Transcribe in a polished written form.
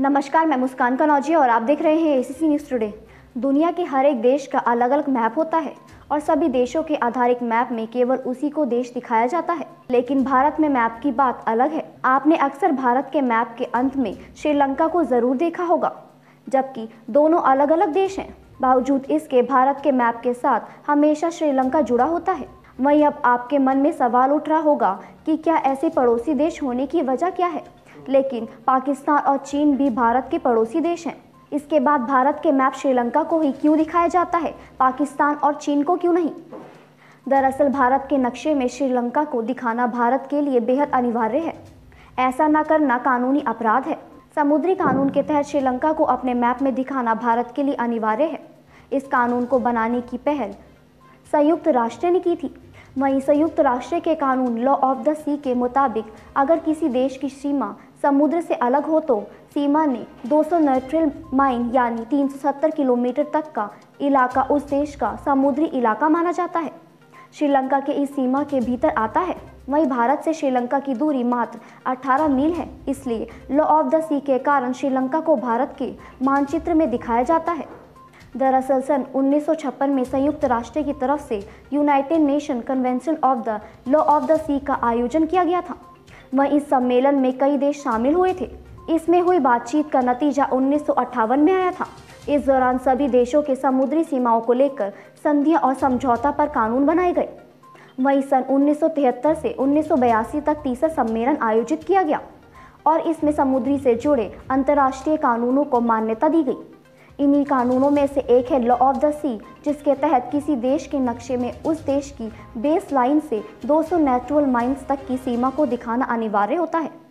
नमस्कार, मैं मुस्कान कनौजिया और आप देख रहे हैं एसीसी न्यूज़ टुडे। दुनिया के हर एक देश का अलग अलग मैप होता है और सभी देशों के आधारित मैप में केवल उसी को देश दिखाया जाता है, लेकिन भारत में मैप की बात अलग है। आपने अक्सर भारत के मैप के अंत में श्रीलंका को जरूर देखा होगा, जबकि दोनों अलग अलग देश हैं। बावजूद इसके भारत के मैप के साथ हमेशा श्रीलंका जुड़ा होता है। वहीं अब आपके मन में सवाल उठ रहा होगा कि क्या ऐसे पड़ोसी देश होने की वजह क्या है। लेकिन पाकिस्तान और चीन भी भारत के पड़ोसी देश हैं। इसके बाद भारत के मैप श्रीलंका को ही क्यों दिखाया जाता है, पाकिस्तान और चीन को क्यों नहीं? दरअसल भारत के नक्शे में श्रीलंका को दिखाना भारत के लिए बेहद अनिवार्य है। ऐसा न करना कानूनी अपराध है। समुद्री कानून के तहत श्रीलंका को अपने मैप में दिखाना भारत के लिए अनिवार्य है। इस कानून को बनाने की पहल संयुक्त राष्ट्र ने की थी। वहीं संयुक्त राष्ट्र के कानून लॉ ऑफ द सी के मुताबिक अगर किसी देश की सीमा समुद्र से अलग हो तो सीमा ने 200 नॉटिकल माइल यानी 370 किलोमीटर तक का इलाका उस देश का समुद्री इलाका माना जाता है। श्रीलंका के इस सीमा के भीतर आता है। वहीं भारत से श्रीलंका की दूरी मात्र 18 मील है, इसलिए लॉ ऑफ द सी के कारण श्रीलंका को भारत के मानचित्र में दिखाया जाता है। दरअसल सन 1956 में संयुक्त राष्ट्र की तरफ से United Nation convention of the law of the sea का आयोजन किया गया था। वहीं इस सम्मेलन में कई देश शामिल हुए थे। इसमें हुई बातचीत का नतीजा 1958 में आया था। इस दौरान सभी देशों के समुद्री सीमाओं को लेकर संधियां और समझौता पर कानून बनाए गए। वहीं सन 1973 से 1982 तक तीसरा सम्मेलन आयोजित किया गया और इसमें समुद्री से जुड़े अंतर्राष्ट्रीय कानूनों को मान्यता दी गई। इन्हीं कानूनों में से एक है लॉ ऑफ द सी, जिसके तहत किसी देश के नक्शे में उस देश की बेस लाइन से 200 नॉटिकल माइल्स तक की सीमा को दिखाना अनिवार्य होता है।